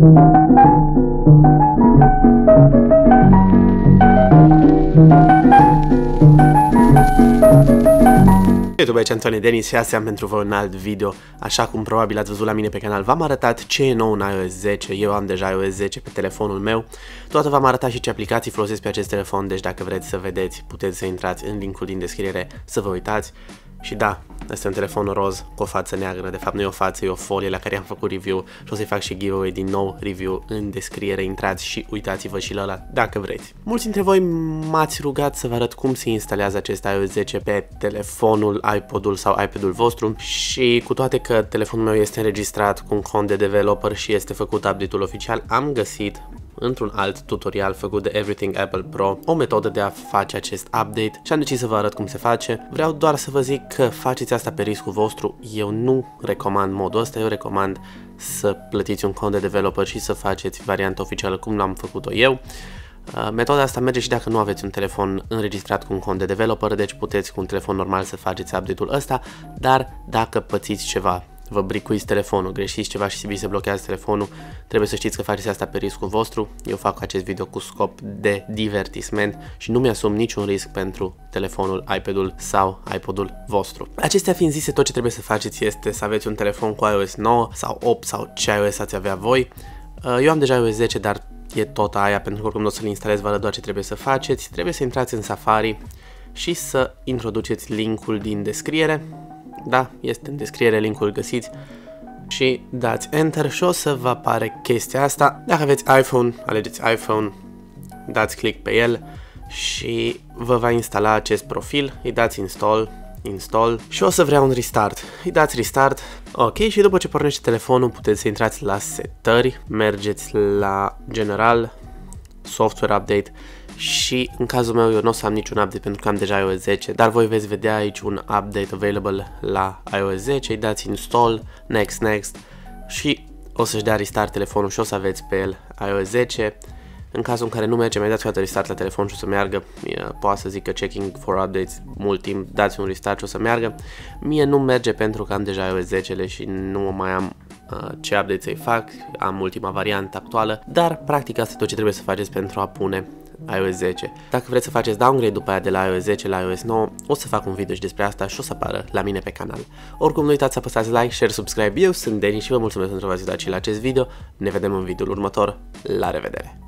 YouTube, aici Antonie Denis și azi am pentru voi un alt video. Așa cum probabil ați văzut la mine pe canal, v-am arătat ce e nou în iOS 10. Eu am deja iOS 10 pe telefonul meu. Toată v-am arătat și ce aplicații folosesc pe acest telefon, deci dacă vreți să vedeți, puteți să intrați în linkul din descriere să vă uitați. Și da, este un telefon roz cu o față neagră, de fapt nu e o față, e o folie la care am făcut review și o să-i fac și giveaway, din nou review în descriere, intrați și uitați-vă și la ăla dacă vreți. Mulți dintre voi m-ați rugat să vă arăt cum se instalează acest iOS 10 pe telefonul, iPod-ul sau iPad-ul vostru și cu toate că telefonul meu este înregistrat cu un cont de developer și este făcut update-ul oficial, am găsit într-un alt tutorial făcut de Everything Apple Pro o metodă de a face acest update și am decis să vă arăt cum se face. Vreau doar să vă zic că faceți asta pe riscul vostru, eu nu recomand modul ăsta, eu recomand să plătiți un cont de developer și să faceți varianta oficială cum l-am făcut-o eu. Metoda asta merge și dacă nu aveți un telefon înregistrat cu un cont de developer, deci puteți cu un telefon normal să faceți update-ul ăsta, dar dacă pățiți ceva, vă bricuiți telefonul, greșiți ceva și se blochează telefonul, trebuie să știți că faceți asta pe riscul vostru. Eu fac acest video cu scop de divertisment și nu mi-asum niciun risc pentru telefonul, iPad-ul sau iPod-ul vostru. Acestea fiind zise, tot ce trebuie să faceți este să aveți un telefon cu iOS 9 sau 8 sau ce iOS ați avea voi. Eu am deja iOS 10, dar e tot aia, pentru că oricum nu o să-l instalez, vă arăt doar ce trebuie să faceți. Trebuie să intrați în Safari și să introduceți linkul din descriere. Da, este în descriere, linkul îl găsiți și dați Enter și o să vă apare chestia asta. Dacă aveți iPhone, alegeți iPhone, dați click pe el și vă va instala acest profil, îi dați Install și o să vrea un restart. Îi dați restart, ok, și după ce pornește telefonul puteți să intrați la setări, mergeți la general, software update și în cazul meu eu nu o să am niciun update pentru că am deja iOS 10, dar voi veți vedea aici un update available la iOS 10, îi dați install, next, next și o să-și dea restart telefonul și o să aveți pe el iOS 10. În cazul în care nu merge, mai dați o dată restart la telefon și o să meargă, poate să zică checking for updates mult timp, dați un restart și o să meargă. Mie nu merge pentru că am deja iOS 10-le și nu mai am ce update să-i fac, am ultima variantă actuală, dar practic asta e tot ce trebuie să faceți pentru a pune iOS 10. Dacă vreți să faceți downgrade după aia de la iOS 10 la iOS 9, o să fac un video și despre asta și o să apară la mine pe canal. Oricum nu uitați să apăsați like, share, subscribe, eu sunt Denis și vă mulțumesc pentru că v-ați uitat și la acest video, ne vedem în videoul următor, la revedere!